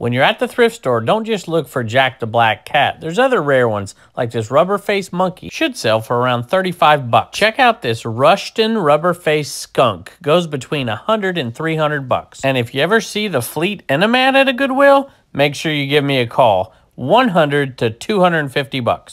When you're at the thrift store, don't just look for Jack the Black Cat. There's other rare ones, like this rubber-faced monkey. Should sell for around 35 bucks. Check out this Rushton rubber-faced skunk. Goes between 100 and 300 bucks. And if you ever see the Fleet Eneman at a Goodwill, make sure you give me a call. 100 to 250 bucks.